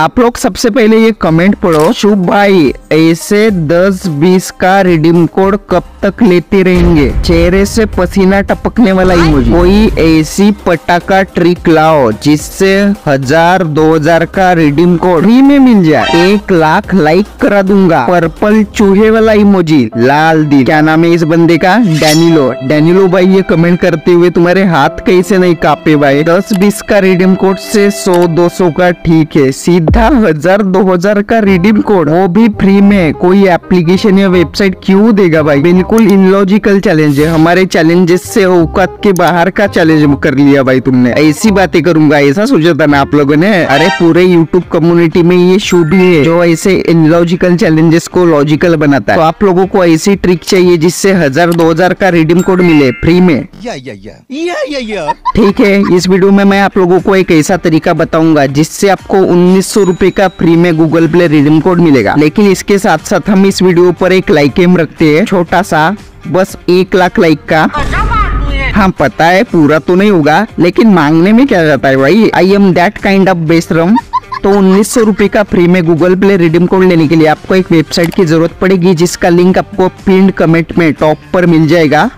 आप लोग सबसे पहले ये कमेंट पढ़ो, शुभ भाई ऐसे 10-20 का रिडीम कोड कब तक लेते रहेंगे? चेहरे से पसीना टपकने वाला इमोजी। कोई ऐसी पटाखा ट्रिक लाओ जिससे 1000-2000 का रिडीम कोड फ्री में मिल जाए। 1 लाख लाइक करा दूंगा। पर्पल चूहे वाला इमोजी, लाल दिल। क्या नाम है इस बंदे का? डैनिलो भाई ये कमेंट करते हुए तुम्हारे हाथ कैसे नहीं कांपे भाई। 10-20 का रिडीम कोड से 100-200 का ठीक है, सीधा 1000-2000 का रिडीम कोड, वो भी फ्री में कोई एप्लीकेशन या वेबसाइट क्यों देगा भाई? बिल्कुल इनलॉजिकल चैलेंज है। हमारे चैलेंजेस से औकात के बाहर का चैलेंज कर लिया भाई तुमने। ऐसी बातें करूंगा ऐसा सोचा था मैं आप लोगों ने? अरे पूरे यूट्यूब कम्युनिटी में ये शो भी है जो ऐसे इनलॉजिकल चैलेंजेस को लॉजिकल बनाता है। तो आप लोगों को ऐसी ट्रिक चाहिए जिससे 1000-2000 का रिडीम कोड मिले फ्री में। ठीक है, इस वीडियो में मैं आप लोगों को एक ऐसा तरीका बताऊंगा जिससे आपको 1900 रुपए का फ्री में गूगल प्ले रिडीम कोड मिलेगा। लेकिन इसके साथ साथ हम इस वीडियो पर एक लाइक एम रखते हैं, छोटा सा, बस 1 लाख लाइक का। हाँ पता है पूरा तो नहीं होगा, लेकिन मांगने में क्या जाता है भाई, I am that kind of बेशरम। तो 1900 रुपए का फ्री में गूगल प्ले रिडीम कोड लेने के लिए आपको एक वेबसाइट की जरूरत पड़ेगी जिसका लिंक आपको पिन कमेंट में टॉप पर मिल जाएगा।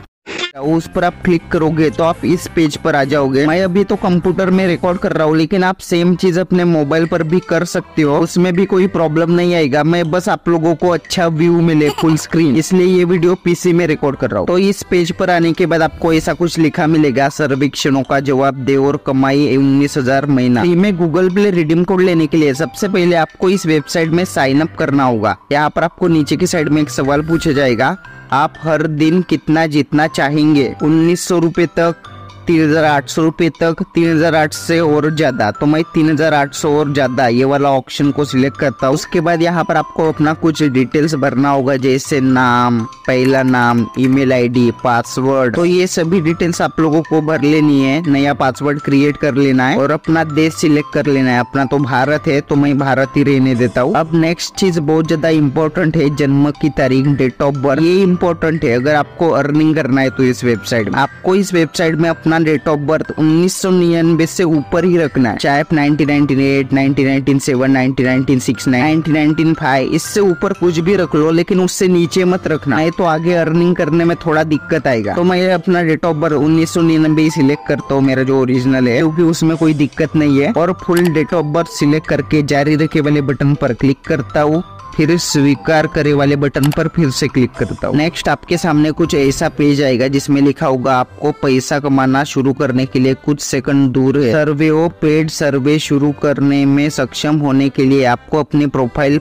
उस पर आप क्लिक करोगे तो आप इस पेज पर आ जाओगे। मैं अभी तो कंप्यूटर में रिकॉर्ड कर रहा हूँ, लेकिन आप सेम चीज अपने मोबाइल पर भी कर सकते हो, उसमें भी कोई प्रॉब्लम नहीं आएगा। मैं बस आप लोगों को अच्छा व्यू मिले फुल स्क्रीन, इसलिए ये वीडियो पीसी में रिकॉर्ड कर रहा हूँ। तो इस पेज पर आने के बाद आपको ऐसा कुछ लिखा मिलेगा, सर्वेक्षणों का जवाब दे और कमाई 19,000 महीना। में गूगल प्ले रिडीम कोड लेने के लिए सबसे पहले आपको इस वेबसाइट में साइन अप करना होगा। यहाँ पर आपको नीचे की साइड में एक सवाल पूछा जाएगा, आप हर दिन कितना जीतना चाहेंगे? 1900 रुपए तक, 3800 रुपए तक, 3800 से और ज्यादा। तो मैं 3800 और ज्यादा ये वाला ऑप्शन को सिलेक्ट करता हूँ। उसके बाद यहाँ पर आपको अपना कुछ डिटेल्स भरना होगा, जैसे नाम, पहला नाम, ईमेल आईडी, पासवर्ड। तो ये सभी डिटेल्स आप लोगों को भर लेनी है। नया पासवर्ड क्रिएट कर लेना है और अपना देश सिलेक्ट कर लेना है। अपना तो भारत है तो मैं भारत ही रहने देता हूँ। अब नेक्स्ट चीज बहुत ज्यादा इम्पोर्टेंट है, जन्म की तारीख, डेट ऑफ बर्थ। ये इम्पोर्टेंट है अगर आपको अर्निंग करना है तो। इस वेबसाइट में आपको इस वेबसाइट में अपना डेट ऑफ बर्थ 1999 से ऊपर ही रखना है, चाहे 1998, 1997, 1996, 1995, इससे ऊपर कुछ भी रख लो, लेकिन उससे नीचे मत रखना है तो आगे अर्निंग करने में थोड़ा दिक्कत आएगा। तो मैं अपना डेट ऑफ बर्थ 1999 सिलेक्ट करता हूँ, मेरा जो ओरिजिनल है, क्योंकि उसमें कोई दिक्कत नहीं है। और full date of birth select करके जारी रखे वाले बटन पर क्लिक करता हूँ, फिर स्वीकार करे वाले बटन पर फिर से क्लिक करता हूँ। नेक्स्ट आपके सामने कुछ ऐसा पेज आएगा जिसमें लिखा होगा, आपको पैसा कमाना शुरू करने के लिए कुछ सेकंड दूर है। सर्वे और पेड सर्वे शुरू करने में सक्षम होने के लिए आपको अपनी प्रोफाइल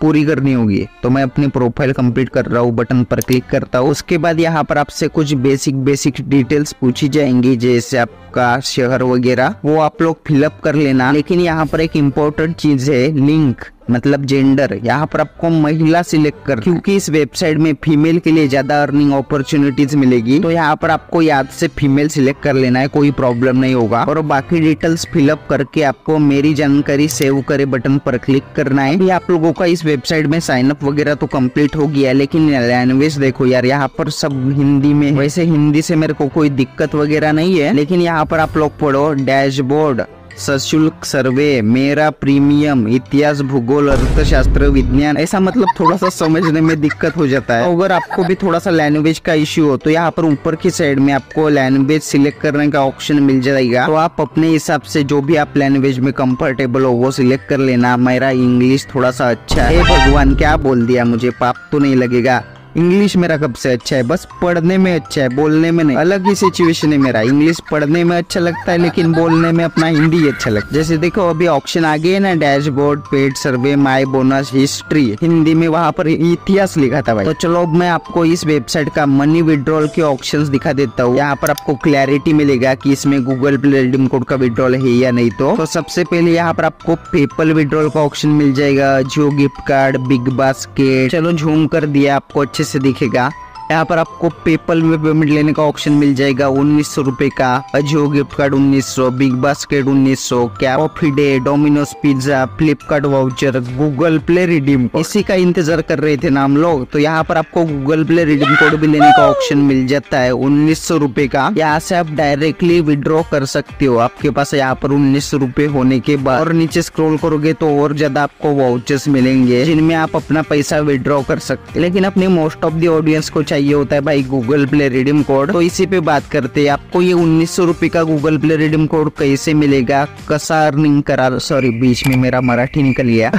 पूरी करनी होगी। तो मैं अपनी प्रोफाइल कंप्लीट कर रहा हूँ, बटन पर क्लिक करता हूँ। उसके बाद यहाँ पर आपसे कुछ बेसिक डिटेल्स पूछी जाएंगी, जैसे आपका शहर वगैरह, वो आप लोग फिलअप कर लेना। लेकिन यहाँ पर एक इम्पोर्टेंट चीज है, लिंक मतलब जेंडर। यहाँ पर आपको महिला सिलेक्ट कर, क्योंकि इस वेबसाइट में फीमेल के लिए ज्यादा अर्निंग अपॉर्चुनिटीज मिलेगी। तो यहाँ पर आपको याद से फीमेल सिलेक्ट कर लेना है, कोई प्रॉब्लम नहीं होगा। और बाकी डिटेल्स फिलअप करके आपको मेरी जानकारी सेव करे बटन पर क्लिक करना है। ये आप लोगों का इस वेबसाइट में साइन अप वगैरह तो कम्प्लीट हो गया, लेकिन लैंग्वेज देखो यार, यहाँ पर सब हिंदी में। वैसे हिंदी से मेरे को कोई दिक्कत वगैरह नहीं है, लेकिन यहाँ पर आप लोग पढ़ो, डैशबोर्ड, सशुल्क सर्वे, मेरा प्रीमियम, इतिहास, भूगोल, अर्थशास्त्र, विज्ञान। ऐसा मतलब थोड़ा सा समझने में दिक्कत हो जाता है। अगर आपको भी थोड़ा सा लैंग्वेज का इश्यू हो तो यहाँ पर ऊपर की साइड में आपको लैंग्वेज सिलेक्ट करने का ऑप्शन मिल जाएगा। तो आप अपने हिसाब से जो भी आप लैंग्वेज में कंफर्टेबल हो वो सिलेक्ट कर लेना। मेरा इंग्लिश थोड़ा सा अच्छा है। भगवान क्या बोल दिया मुझे, पाप तो नहीं लगेगा? इंग्लिश मेरा कब से अच्छा है, बस पढ़ने में अच्छा है, बोलने में नहीं। अलग ही सिचुएशन है मेरा, इंग्लिश पढ़ने में अच्छा लगता है लेकिन बोलने में अपना हिंदी अच्छा लगता है। जैसे देखो अभी ऑप्शन आ गए ना, dashboard, paid survey, my bonus, history, Hindi में वहाँ पर इतिहास लिखा था भाई। तो चलो अब मैं आपको इस वेबसाइट का मनी विड्रॉल के ऑप्शन दिखा देता हूँ। यहाँ पर आपको क्लैरिटी मिलेगा की इसमें गूगल प्ले रिडीम कोड का विड्रॉल है या नहीं। तो सबसे पहले यहाँ पर आपको पेपल विड्रॉल का ऑप्शन मिल जाएगा, Jio gift card, big basket. चलो झूम कर दिया, आपको अच्छे से दिखेगा। यहाँ पर आपको पेपल में पेमेंट लेने का ऑप्शन मिल जाएगा 1900 रुपए का। Ajio gift card 1900, Big Basket 1900, Coffee day, Domino's pizza, Flipkart voucher, Google play redeem, इसी का इंतजार कर रहे थे ना हम लोग। तो यहाँ पर आपको गूगल प्ले रिडीम कोड भी लेने का ऑप्शन मिल जाता है 1900 रुपए का। यहाँ से आप डायरेक्टली विड्रॉ कर सकते हो, आपके पास यहाँ पर 1900 रुपए होने के बाद। और नीचे स्क्रॉल करोगे तो और ज्यादा आपको वाउचर्स मिलेंगे जिनमें आप अपना पैसा विड्रॉ कर सकते। लेकिन अपने मोस्ट ऑफ द ऑडियंस को चाहिए होता है भाई गूगल प्ले रिडीम कोड, तो इसी पे बात करते हैं। आपको ये 1900 रुपए का गूगल प्ले रिडीम कोड कैसे मिलेगा, कसा अर्निंग करा, सॉरी बीच में मेरा मराठी निकल गया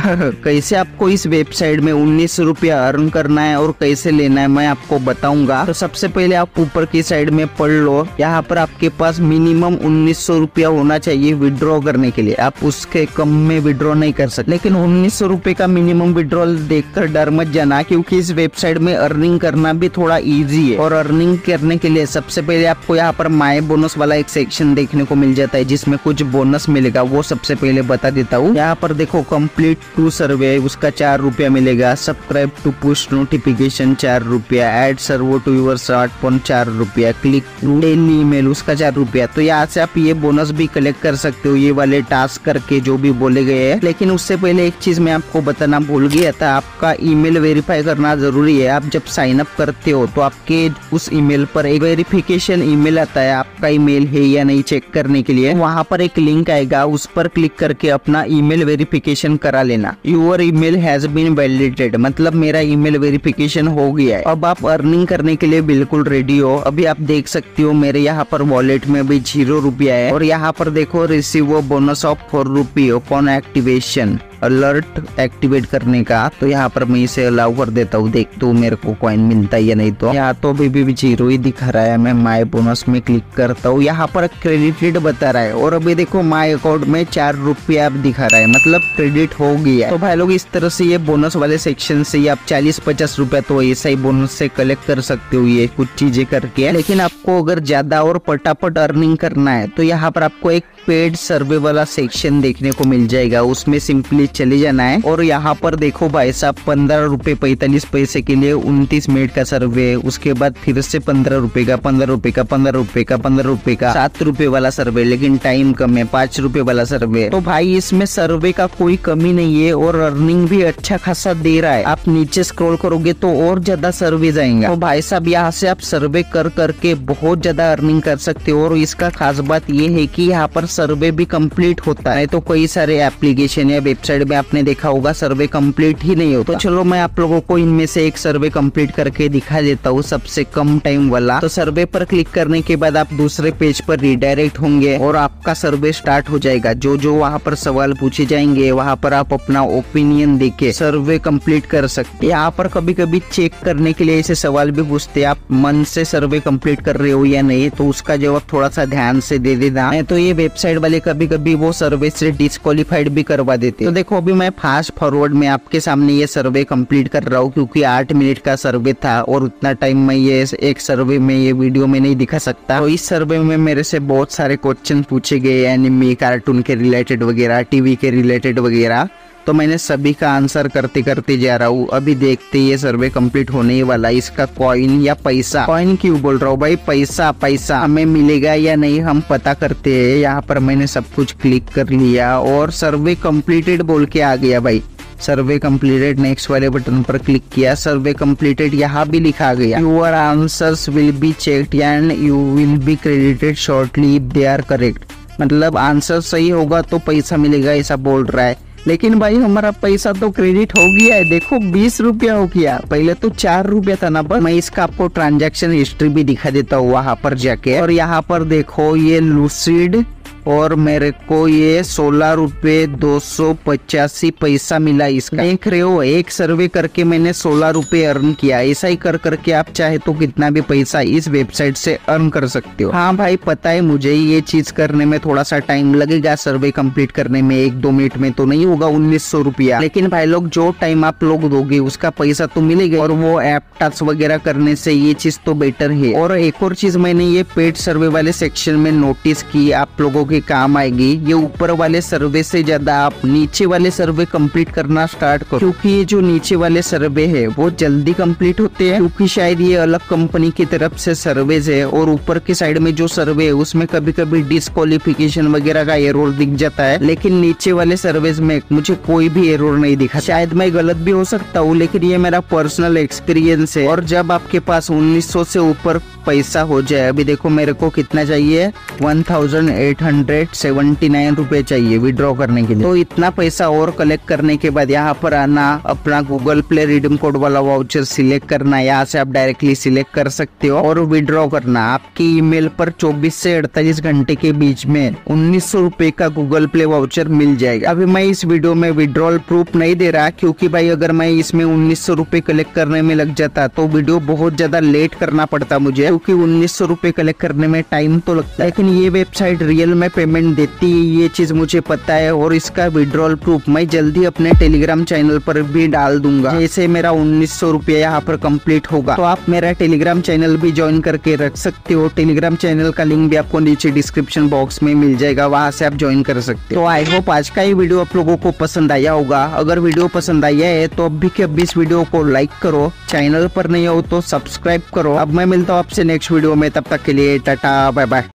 कैसे आपको इस वेबसाइट में 1900 रुपया अर्न करना है और कैसे लेना है मैं आपको बताऊंगा। तो सबसे पहले आप ऊपर की साइड में पढ़ लो, यहाँ पर आपके पास मिनिमम 1900 रुपया होना चाहिए विड्रॉ करने के लिए। आप उसके कम में विड्रॉ नहीं कर सकते। लेकिन 1900 रुपए का मिनिमम विड्रॉल देखकर डर मत जाना, क्योंकि इस वेबसाइट में अर्निंग करना भी थोड़ा इजी है। और अर्निंग करने के लिए सबसे पहले आपको यहाँ पर माय बोनस वाला एक सेक्शन देखने को मिल जाता है जिसमें कुछ बोनस मिलेगा, वो सबसे पहले बता देता हूँ। यहाँ पर देखो कंप्लीट टू सर्वे, उसका 4 रुपया मिलेगा। सब्सक्राइब टू पुश नोटिफिकेशन 4 रुपया। Add servo to your smartphone 4 रुपया। क्लिक डेली ईमेल, उसका 4 रुपया। तो यहाँ से आप ये बोनस भी कलेक्ट कर सकते हो, ये वाले टास्क करके जो भी बोले गए हैं। लेकिन उससे पहले एक चीज मैं आपको बताना भूल गया था, आपका ईमेल वेरीफाई करना जरूरी है। आप जब साइन अप करते हो तो आपके उस ईमेल पर एक वेरिफिकेशन ईमेल आता है, आपका ईमेल है या नहीं चेक करने के लिए। वहाँ पर एक लिंक आएगा, उस पर क्लिक करके अपना ईमेल वेरिफिकेशन करा लेना। Your email has been validated, मतलब मेरा ईमेल वेरिफिकेशन हो गया है। अब आप अर्निंग करने के लिए बिल्कुल रेडी हो। अभी आप देख सकते हो मेरे यहाँ पर वॉलेट में भी 0 रुपया है। और यहाँ पर देखो रिसीव बोनस ऑफ 4 रुपये अपॉन एक्टिवेशन, अलर्ट एक्टिवेट करने का। तो यहाँ पर मैं इसे अलाउ कर देता हूँ, देख तो मेरे को कॉइन मिलता है या नहीं। तो यहाँ तो भी 0 ही दिखा रहा है। मैं माय बोनस में क्लिक करता हूँ, यहाँ पर क्रेडिटेड बता रहा है। और अभी देखो माय अकाउंट में 4 रुपया दिखा रहा है, मतलब क्रेडिट हो गया। तो भाई लोग इस तरह से ये बोनस वाले सेक्शन से आप 40-50 रुपया तो ऐसा ही बोनस से कलेक्ट कर सकते हो, ये कुछ चीजें करके। लेकिन आपको अगर ज्यादा और फटाफट अर्निंग करना है तो यहाँ पर आपको एक पेड सर्वे वाला सेक्शन देखने को मिल जाएगा, उसमें सिंपली चले जाना है। और यहाँ पर देखो भाई साहब 15 रुपए 45 पैसे के लिए 29 मिनट का सर्वे, उसके बाद फिर से 15 रुपए का, 15 रुपए का, 15 रुपए का, 15 रुपए का, 7 रुपए वाला सर्वे लेकिन टाइम कम है, 5 रुपए वाला सर्वे। तो भाई इसमें सर्वे का कोई कमी नहीं है और अर्निंग भी अच्छा खासा दे रहा है। आप नीचे स्क्रॉल करोगे तो और ज्यादा सर्वे जाएंगे। तो भाई साहब यहाँ से आप सर्वे कर करके बहुत ज्यादा अर्निंग कर सकते हो। और इसका खास बात ये है की यहाँ पर सर्वे भी कंप्लीट होता है। तो कई सारे एप्लीकेशन या वेबसाइट में आपने देखा होगा सर्वे कंप्लीट ही नहीं होता। तो चलो मैं आप लोगों को इनमें से एक सर्वे कंप्लीट करके दिखा देता हूँ, सबसे कम टाइम वाला। तो सर्वे पर क्लिक करने के बाद आप दूसरे पेज पर रिडायरेक्ट होंगे और आपका सर्वे स्टार्ट हो जाएगा। जो जो वहाँ पर सवाल पूछे जाएंगे वहाँ पर आप अपना ओपिनियन देके सर्वे कंप्लीट कर सकते। यहाँ पर कभी कभी चेक करने के लिए ऐसे सवाल भी पूछते, आप मन से सर्वे कंप्लीट कर रहे हो या नहीं, तो उसका जवाब थोड़ा सा ध्यान से दे देना। तो ये वेबसाइट वाले कभी कभी वो सर्वे से डिस्क्वालीफाइड भी करवा देते। तो देखो अभी मैं फास्ट फॉरवर्ड में आपके सामने ये सर्वे कंप्लीट कर रहा हूँ, क्योंकि 8 मिनट का सर्वे था और उतना टाइम मैं ये एक सर्वे में ये वीडियो में नहीं दिखा सकता। तो इस सर्वे में मेरे से बहुत सारे क्वेश्चन पूछे गए, एनिमे, कार्टून के रिलेटेड वगैरह, टीवी के रिलेटेड वगैरह। तो मैंने सभी का आंसर करते करते जा रहा हूँ। अभी देखते ये सर्वे कंप्लीट होने वाला, इसका कॉइन या पैसा, कॉइन क्यों बोल रहा हूँ भाई, पैसा पैसा हमें मिलेगा या नहीं हम पता करते हैं। यहाँ पर मैंने सब कुछ क्लिक कर लिया और सर्वे कंप्लीटेड बोल के आ गया भाई। सर्वे कंप्लीटेड नेक्स्ट वाले बटन पर क्लिक किया, सर्वे कंप्लीटेड यहाँ भी लिखा गया। Your answers will be checked and you will be credited shortly if they are correct, मतलब आंसर सही होगा तो पैसा मिलेगा ऐसा बोल रहा है। लेकिन भाई हमारा पैसा तो क्रेडिट हो गया है, देखो 20 रुपया हो गया, पहले तो 4 रुपया था ना। पर मैं इसका आपको ट्रांजैक्शन हिस्ट्री भी दिखा देता हूँ वहां पर जाके। और यहाँ पर देखो ये लूसिड और मेरे को ये 16 रुपए 285 पैसा मिला इसका। देख रहे हो एक सर्वे करके मैंने 16 रुपए अर्न किया। ऐसा ही कर करके आप चाहे तो कितना भी पैसा इस वेबसाइट से अर्न कर सकते हो। हाँ भाई पता है मुझे ये चीज करने में थोड़ा सा टाइम लगेगा, सर्वे कंप्लीट करने में 1-2 मिनट में तो नहीं होगा 1900 रुपया। लेकिन भाई लोग जो टाइम आप लोग दोगे उसका पैसा तो मिलेगा। और वो ऐप टास्क वगैरह करने से ये चीज तो बेटर है। और एक और चीज मैंने ये पेड सर्वे वाले सेक्शन में नोटिस की, आप लोगों के काम आएगी। ये ऊपर वाले सर्वे से ज्यादा आप नीचे वाले सर्वे कंप्लीट करना स्टार्ट करो, क्योंकि ये जो नीचे वाले सर्वे है वो जल्दी कंप्लीट होते हैं, क्योंकि शायद ये अलग कंपनी की तरफ से सर्वेज है। और ऊपर के साइड में जो सर्वे है उसमें कभी कभी डिस्क्वालिफिकेशन वगैरह का एरर दिख जाता है, लेकिन नीचे वाले सर्वेज में मुझे कोई भी एरर नहीं दिखा। शायद मैं गलत भी हो सकता हूँ, लेकिन ये मेरा पर्सनल एक्सपीरियंस है। और जब आपके पास 1900 से ऊपर पैसा हो जाए, अभी देखो मेरे को कितना चाहिए, 1879 रुपए चाहिए विड्रॉ करने के लिए, तो इतना पैसा और कलेक्ट करने के बाद यहाँ पर आना, अपना गूगल प्ले रिडीम कोड वाला वाउचर सिलेक्ट करना, यहाँ से आप डायरेक्टली सिलेक्ट कर सकते हो और विड्रॉ करना। आपकी ईमेल पर 24 से 48 घंटे के बीच में 1900 रुपए का गूगल प्ले वाउचर मिल जाएगा। अभी मैं इस वीडियो में विड्रॉल प्रूफ नहीं दे रहा, क्योंकि भाई अगर मैं इसमें 1900 रुपए कलेक्ट करने में लग जाता तो वीडियो बहुत ज्यादा लेट करना पड़ता मुझे, क्योंकि 1900 रुपए कलेक्ट करने में टाइम तो लगता है। लेकिन ये वेबसाइट रियल में पेमेंट देती है, ये चीज मुझे पता है। और इसका विड्रॉल प्रूफ मैं जल्दी अपने टेलीग्राम चैनल पर भी डाल दूंगा। जैसे मेरा 1900 रुपया यहाँ पर कंप्लीट होगा तो आप मेरा टेलीग्राम चैनल भी ज्वाइन करके रख सकते हो। टेलीग्राम चैनल का लिंक भी आपको नीचे डिस्क्रिप्शन बॉक्स में मिल जाएगा, वहाँ से आप ज्वाइन कर सकते हो। तो आई होप आज का ये वीडियो आप लोगों को पसंद आया होगा। अगर वीडियो पसंद आया है तो अभी के अभी इस वीडियो को लाइक करो, चैनल पर नहीं हो तो सब्सक्राइब करो। अब मैं मिलता हूँ आपसे नेक्स्ट वीडियो में, तब तक के लिए टाटा, बाय बाय।